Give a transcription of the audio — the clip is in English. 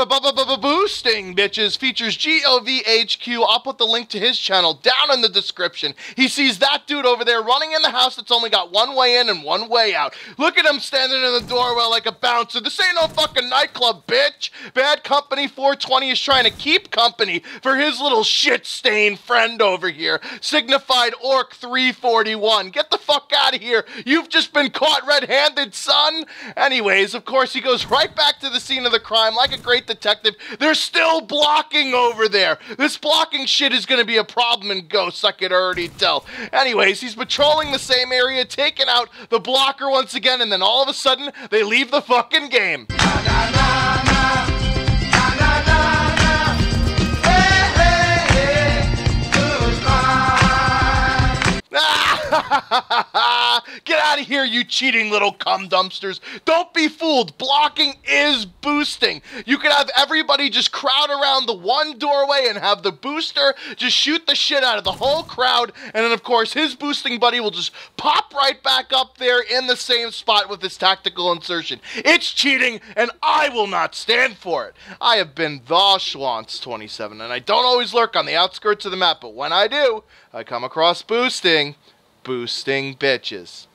episode of Boosting Bitches features GOVHQ. I'll put the link to his channel down in the description. He sees that dude over there running in the house that's only got one way in and one way out. Look at him standing in the doorway like a bouncer. This ain't no fucking nightclub, bitch. BadCompanyx420 is trying to keep company for his little shit-stained friend over here, SignifiedOrc341. Get the fuck out of here. You've just been caught red-handed, son. Anyways, of course, he goes right back to the scene of the crime like a great detective. They're still blocking over there. This blocking shit is going to be a problem in Ghosts, I could already tell. Anyways, he's patrolling the same area, taking out the blocker once again, and then all of a sudden, they leave the fucking game. Get out of here, you cheating little cum dumpsters. Don't be fooled. Blocking is boosting. You could have everybody just crowd around the one doorway and have the booster just shoot the shit out of the whole crowd. And then, of course, his boosting buddy will just pop right back up there in the same spot with his tactical insertion. It's cheating, and I will not stand for it. I have been the Schwantz27, and I don't always lurk on the outskirts of the map, but when I do, I come across boosting bitches.